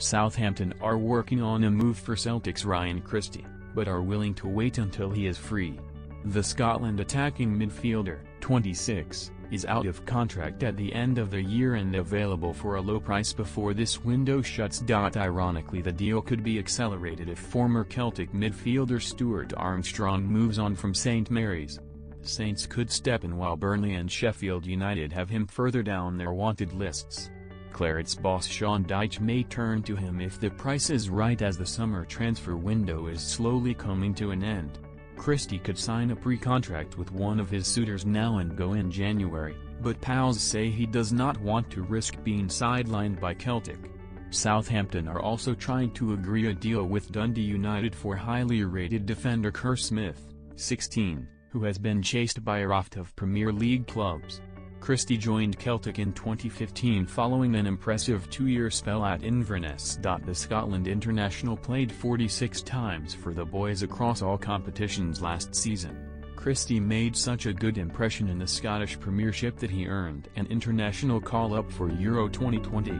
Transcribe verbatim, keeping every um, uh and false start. Southampton are working on a move for Celtic's Ryan Christie, but are willing to wait until he is free. The Scotland attacking midfielder, twenty-six, is out of contract at the end of the year and available for a low price before this window shuts. Ironically, the deal could be accelerated if former Celtic midfielder Stuart Armstrong moves on from St Mary's. Saints could step in while Burnley and Sheffield United have him further down their wanted lists. Claret's boss Sean Dyche may turn to him if the price is right, as the summer transfer window is slowly coming to an end. Christie could sign a pre-contract with one of his suitors now and go in January, but pals say he does not want to risk being sidelined by Celtic. Southampton are also trying to agree a deal with Dundee United for highly rated defender Kerr Smith, sixteen, who has been chased by a raft of Premier League clubs. Christie joined Celtic in twenty fifteen following an impressive two-year spell at Inverness. The Scotland international played forty-six times for the boys across all competitions last season. Christie made such a good impression in the Scottish Premiership that he earned an international call-up for Euro twenty twenty.